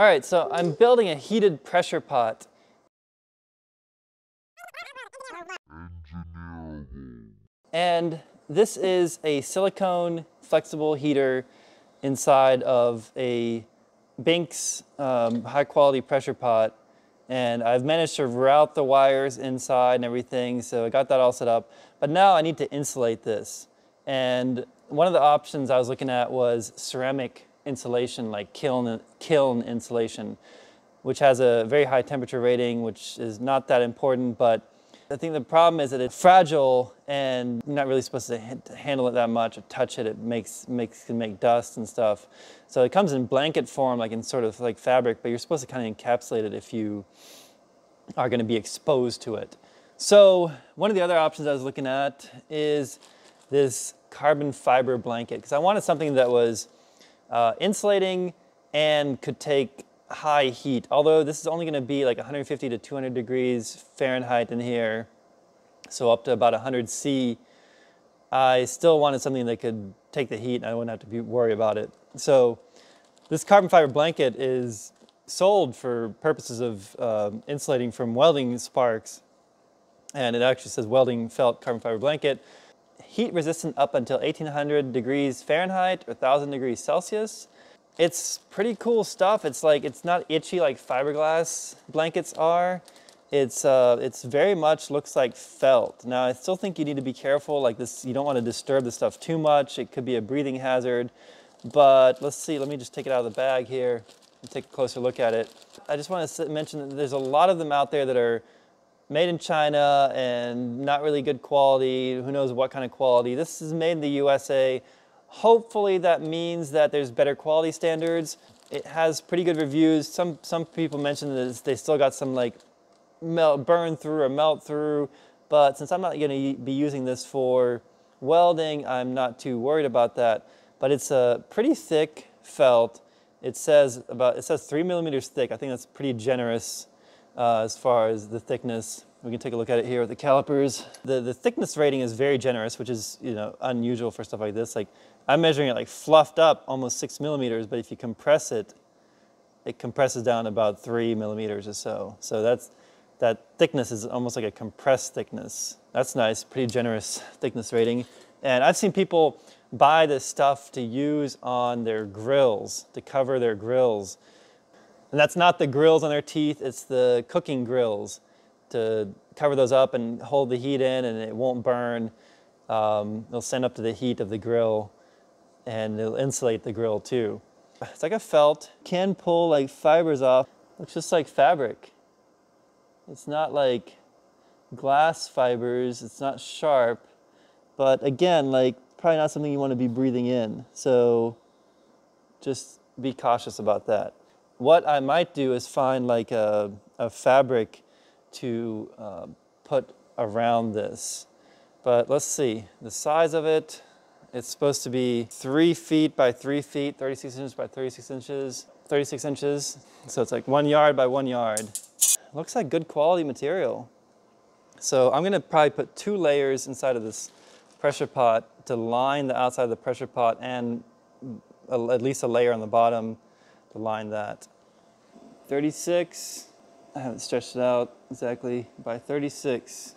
All right, so I'm building a heated pressure pot. And this is a silicone flexible heater inside of a Binks high quality pressure pot. And I've managed to route the wires inside and everything, so I got that all set up. But now I need to insulate this. And one of the options I was looking at was ceramic insulation, like kiln insulation, which has a very high temperature rating, which is not that important, but I think the problem is that it's fragile and you're not really supposed to handle it that much or touch it. It can make dust and stuff. So it comes in blanket form, like in sort of like fabric, but you're supposed to kind of encapsulate it if you are going to be exposed to it. So one of the other options I was looking at is this carbon fiber blanket, because I wanted something that was insulating and could take high heat, although this is only going to be like 150 to 200 degrees Fahrenheit in here, so up to about 100 C. I still wanted something that could take the heat and I wouldn't have to worry about it. So this carbon fiber blanket is sold for purposes of insulating from welding sparks, and it actually says welding felt carbon fiber blanket, heat resistant up until 1800 degrees Fahrenheit or 1000 degrees Celsius. It's pretty cool stuff. It's like, it's not itchy like fiberglass blankets are. It's very much looks like felt. Now I still think you need to be careful like this. You don't want to disturb the stuff too much. It could be a breathing hazard, but let's see. Let me just take it out of the bag here and take a closer look at it. I just want to mention that there's a lot of them out there that are made in China and not really good quality. Who knows what kind of quality. This is made in the USA. Hopefully that means that there's better quality standards. It has pretty good reviews. Some people mentioned that they still got some like burn through or melt through, but since I'm not going to be using this for welding, I'm not too worried about that. But it's a pretty thick felt. It says 3 millimeters thick. I think that's pretty generous as far as the thickness. We can take a look at it here with the calipers. The thickness rating is very generous, which is, you know, unusual for stuff like this. Like I'm measuring it like fluffed up almost 6 millimeters, but if you compress it, it compresses down about 3 millimeters or so. So that thickness is almost like a compressed thickness. That's nice, pretty generous thickness rating. And I've seen people buy this stuff to use on their grills, to cover their grills. And that's not the grills on their teeth, it's the cooking grills, to cover those up and hold the heat in and it won't burn. It'll send up to the heat of the grill and it'll insulate the grill too. It's like a felt, can pull like fibers off. Looks just like fabric. It's not like glass fibers, it's not sharp, but again, like probably not something you want to be breathing in. So just be cautious about that. What I might do is find like a fabric to put around this. But let's see, the size of it, it's supposed to be 3 feet by 3 feet, 36 inches by 36 inches, 36 inches. So it's like 1 yard by 1 yard. Looks like good quality material. So I'm gonna probably put 2 layers inside of this pressure pot to line the outside of the pressure pot and at least a layer on the bottom to line that. 36. I haven't stretched it out exactly, by 36.